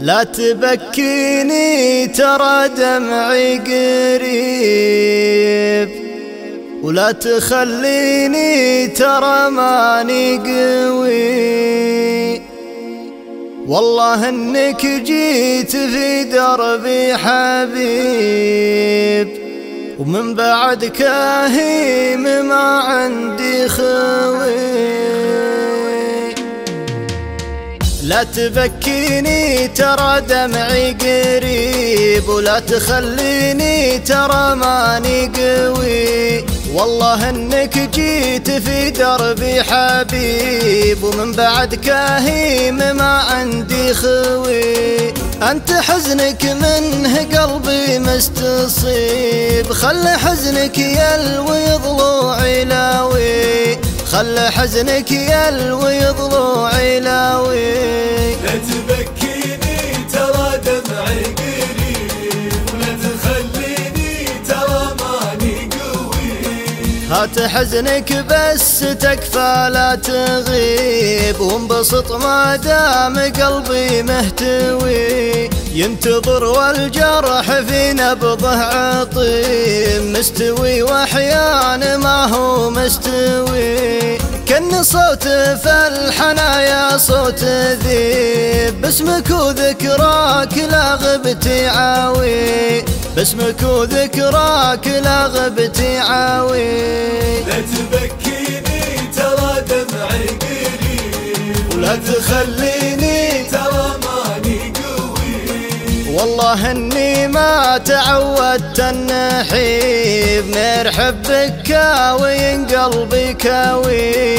لا تبكيني ترى دمعي قريب، ولا تخليني ترى ماني قوي. والله انك جيت في دربي حبيب، ومن بعدك هيم ما عندي خوي. لا تبكيني ترى دمعي قريب، ولا تخليني ترى ماني قوي. والله انك جيت في دربي حبيب، ومن بعدك هيم ما عندي خوي. انت حزنك منه قلبي مستصيب، خل حزنك يلوي ضلوعي لاوي، خل حزنك يلوي ضلوعي لاوي. لا تبكيني ترى دمعي قريب، ولا تخليني ترى ماني قوي. هات حزنك بس تكفى لا تغيب، وانبسط ما دام قلبي مهتوي. ينتظر والجرح في نبضه عطيم مستوي، واحيان ما هو مستوي. كن صوت فالحنا يا صوت ذيب، باسمك وذكراك لا غبتي عاوي، باسمك وذكراك لا غبتي عاوي. لا تبكيني ترى دمعي قريب، ولا تخليني ترى ماني قوي. والله اني ما تعودت النحيب، من حبك كاوي قلبي كاوي.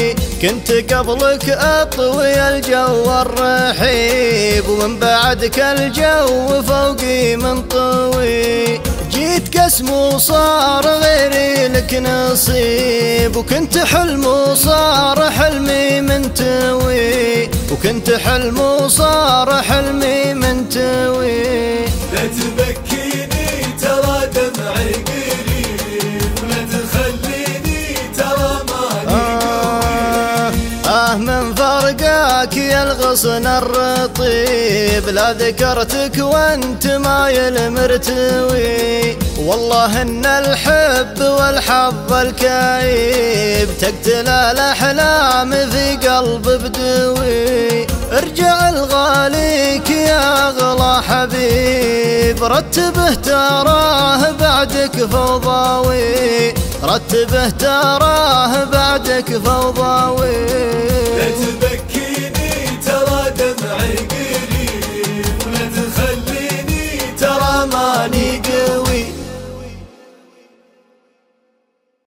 كنت قبلك اطوي الجو الرحيب، ومن بعدك الجو فوقي منطوي. جيت قسم وصار غيري لك نصيب، وكنت حلم وصار حلمي منتوي، وكنت حلم وصار حلمي منتوي. لا تبكيني ترى دمعي قريب، ولا تخليني ترى ماني قوي. من فرقاك يا الغصن الرطيب، لا ذكرتك وانت مايل مرتوي. والله ان الحب والحظ الكئيب، تقتل الاحلام في قلب بدوي. ارجع لغاليك يا اغلى حبيب، رتبه تراه بعدك فوضاوي، رتبه تراه بعدك فوضاوي. لا تبكيني ترى دمعي قريب، ولا تخليني ترى ماني قريب.